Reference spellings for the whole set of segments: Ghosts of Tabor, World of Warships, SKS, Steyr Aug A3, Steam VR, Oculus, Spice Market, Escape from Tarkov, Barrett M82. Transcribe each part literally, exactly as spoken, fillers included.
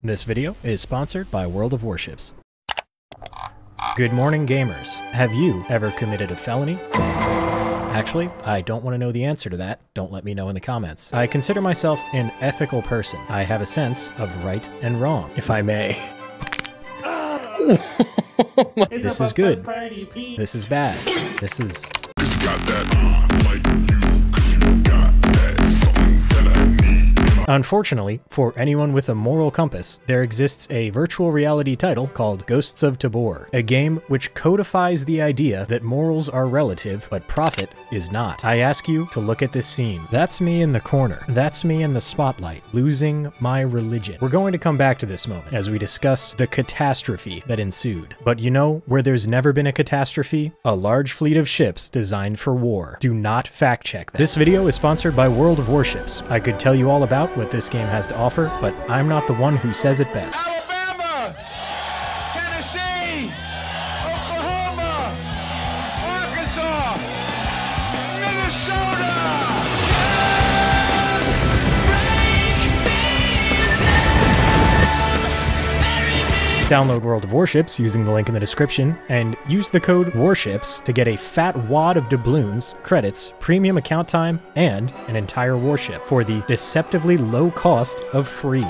This video is sponsored by World of Warships. Good morning, gamers. Have you ever committed a felony? Actually, I don't want to know the answer to that. Don't let me know in the comments. I consider myself an ethical person. I have a sense of right and wrong, if I may. This is good. This is bad. This is... Unfortunately, for anyone with a moral compass, there exists a virtual reality title called Ghosts of Tabor, a game which codifies the idea that morals are relative, but profit is not. I ask you to look at this scene. That's me in the corner. That's me in the spotlight, losing my religion. We're going to come back to this moment as we discuss the catastrophe that ensued. But you know where there's never been a catastrophe? A large fleet of ships designed for war. Do not fact check that. This video is sponsored by World of Warships. I could tell you all about what this game has to offer, but I'm not the one who says it best. Alabama, Tennessee, Oklahoma, Arkansas, Minnesota. Download World of Warships using the link in the description and use the code WARSHIPS to get a fat wad of doubloons, credits, premium account time, and an entire warship for the deceptively low cost of free.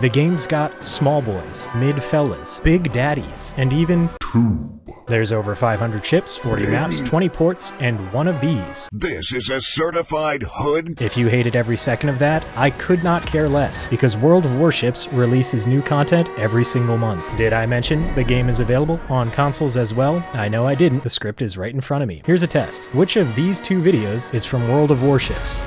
The game's got small boys, mid fellas, big daddies, and even two. There's over five hundred ships, forty maps, twenty ports, and one of these. This is a certified hood. If you hated every second of that, I could not care less, because World of Warships releases new content every single month. Did I mention the game is available on consoles as well? I know I didn't. The script is right in front of me. Here's a test. Which of these two videos is from World of Warships?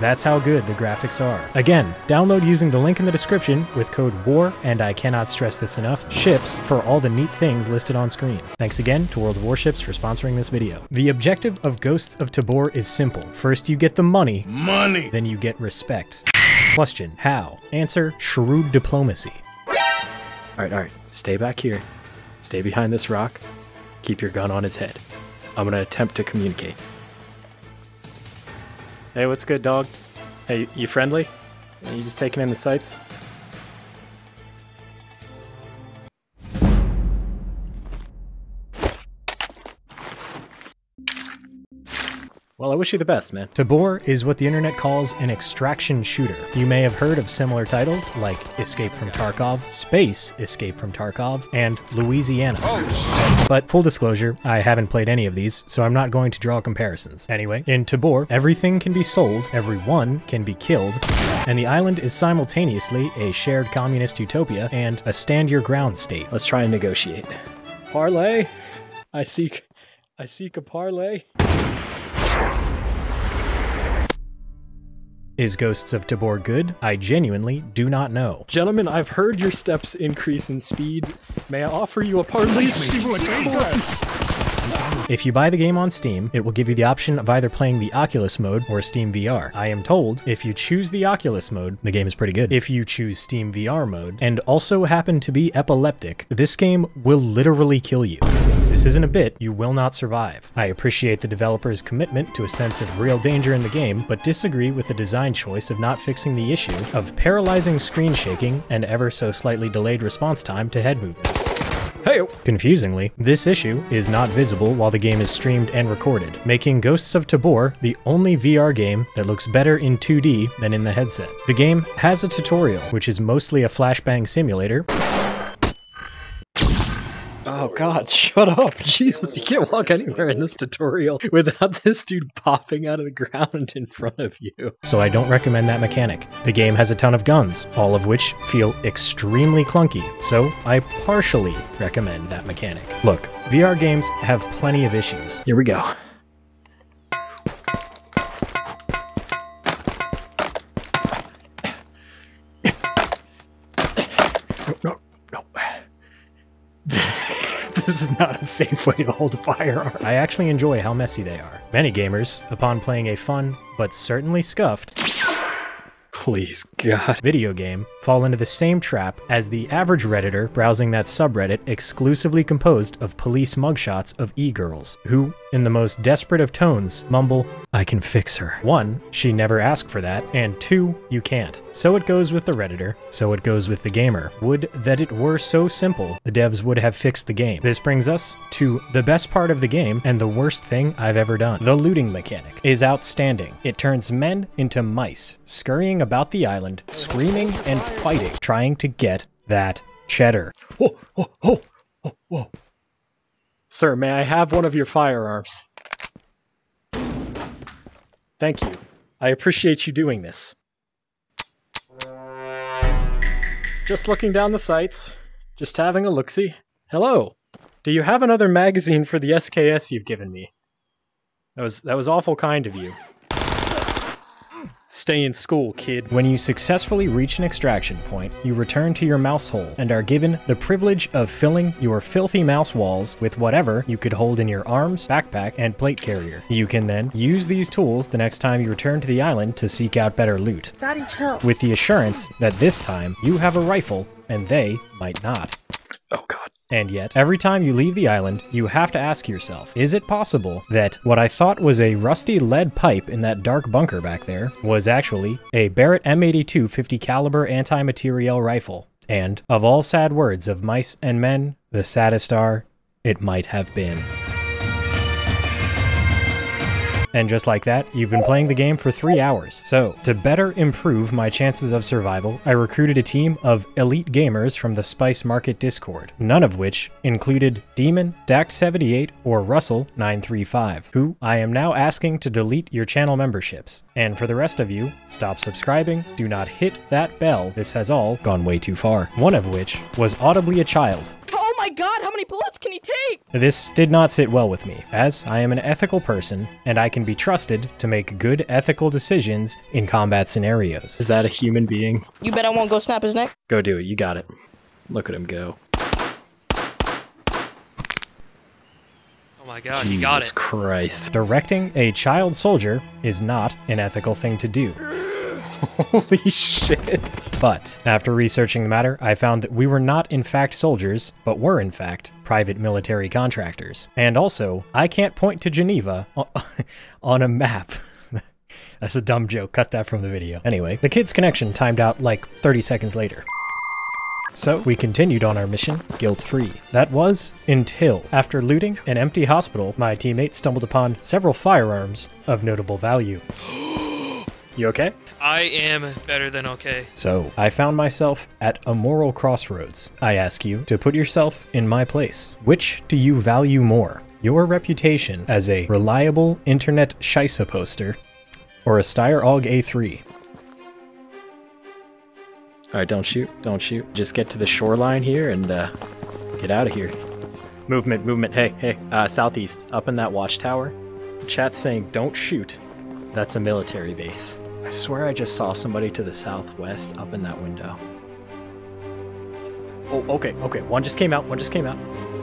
That's how good the graphics are. Again, download using the link in the description with code WAR, and I cannot stress this enough, ships for all the neat things listed on screen. Thanks again to World of Warships for sponsoring this video. The objective of Ghosts of Tabor is simple. First you get the money, money. Then you get respect. Question, how? Answer, shrewd diplomacy. All right, all right, stay back here. Stay behind this rock. Keep your gun on his head. I'm gonna attempt to communicate. Hey, what's good, dog? Hey, you friendly? You just taking in the sights? Well, I wish you the best, man. Tabor is what the internet calls an extraction shooter. You may have heard of similar titles like Escape from Tarkov, Space Escape from Tarkov, and Louisiana. Oh, but full disclosure, I haven't played any of these, so I'm not going to draw comparisons. Anyway, in Tabor, everything can be sold, everyone can be killed, and the island is simultaneously a shared communist utopia and a stand-your-ground state. Let's try and negotiate. Parlay? I seek... I seek a parlay? Is Ghosts of Tabor good? I genuinely do not know. Gentlemen, I've heard your steps increase in speed. May I offer you a parlay? If you buy the game on Steam, it will give you the option of either playing the Oculus mode or Steam V R. I am told if you choose the Oculus mode, the game is pretty good. If you choose Steam V R mode and also happen to be epileptic, this game will literally kill you. This isn't a bit, you will not survive. I appreciate the developer's commitment to a sense of real danger in the game, but disagree with the design choice of not fixing the issue of paralyzing screen shaking and ever so slightly delayed response time to head movements. Hey-o. Confusingly, this issue is not visible while the game is streamed and recorded, making Ghosts of Tabor the only V R game that looks better in two D than in the headset. The game has a tutorial, which is mostly a flashbang simulator. Oh god, shut up! Jesus, you can't walk anywhere in this tutorial without this dude popping out of the ground in front of you. So I don't recommend that mechanic. The game has a ton of guns, all of which feel extremely clunky, so I partially recommend that mechanic. Look, V R games have plenty of issues. Here we go. This is not a safe way to hold a firearm. I actually enjoy how messy they are. Many gamers, upon playing a fun, but certainly scuffed, please, God, video game fall into the same trap as the average Redditor browsing that subreddit exclusively composed of police mugshots of e-girls, who, in the most desperate of tones, mumble, "I can fix her." One, she never asked for that, and two, you can't. So it goes with the Redditor, so it goes with the gamer. Would that it were so simple, the devs would have fixed the game. This brings us to the best part of the game and the worst thing I've ever done. The looting mechanic is outstanding. It turns men into mice, scurrying about the island, screaming and fighting, trying to get that cheddar. Whoa, whoa, whoa, whoa, whoa. Sir, may I have one of your firearms? Thank you. I appreciate you doing this. Just looking down the sights, just having a look-see. Hello. Do you have another magazine for the S K S you've given me? That was that was awful kind of you. Stay in school, kid. When you successfully reach an extraction point, you return to your mouse hole and are given the privilege of filling your filthy mouse walls with whatever you could hold in your arms, backpack, and plate carrier. You can then use these tools the next time you return to the island to seek out better loot. Daddy, chill. With the assurance that this time you have a rifle and they might not. Oh God. And yet, every time you leave the island, you have to ask yourself, is it possible that what I thought was a rusty lead pipe in that dark bunker back there was actually a Barrett M eighty-two fifty caliber anti-materiel rifle? And of all sad words of mice and men, the saddest are, it might have been. And just like that, you've been playing the game for three hours. So, to better improve my chances of survival, I recruited a team of elite gamers from the Spice Market Discord, none of which included Demon, Dact seventy-eight, or Russell nine three five, who I am now asking to delete your channel memberships. And for the rest of you, stop subscribing, do not hit that bell, this has all gone way too far. One of which was audibly a child. Oh my God, how many bullets can you take? This did not sit well with me, as I am an ethical person, and I can be trusted to make good ethical decisions in combat scenarios. Is that a human being? You bet I won't go snap his neck. Go do it, you got it. Look at him go. Oh my God, you got it. Jesus Christ. Directing a child soldier is not an ethical thing to do. Holy shit. But after researching the matter, I found that we were not in fact soldiers, but were in fact private military contractors. And also, I can't point to Geneva on a map. That's a dumb joke. Cut that from the video. Anyway, the kid's connection timed out like thirty seconds later. So we continued on our mission, guilt-free. That was until, after looting an empty hospital, my teammate stumbled upon several firearms of notable value. You okay? I am better than okay. So, I found myself at a moral crossroads. I ask you to put yourself in my place. Which do you value more? Your reputation as a reliable internet scheisse poster or a Steyr Aug A three? All right, don't shoot, don't shoot. Just get to the shoreline here and uh, get out of here. Movement, movement, hey, hey. Uh, southeast, up in that watchtower. Chat's saying don't shoot. That's a military base. I swear I just saw somebody to the southwest up in that window. Oh, okay, okay, one just came out, one just came out.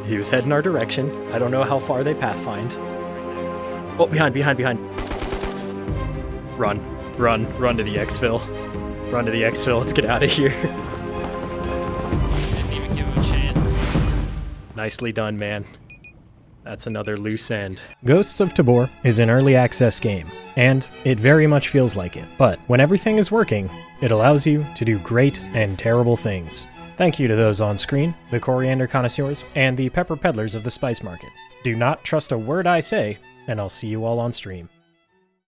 He was heading our direction. I don't know how far they pathfind. Oh, behind, behind, behind. Run, run, run to the exfil. Run to the exfil, let's get out of here. Didn't even give him a chance. Nicely done, man. That's another loose end. Ghosts of Tabor is an early access game, and it very much feels like it. But when everything is working, it allows you to do great and terrible things. Thank you to those on screen, the coriander connoisseurs, and the pepper peddlers of the spice market. Do not trust a word I say, and I'll see you all on stream.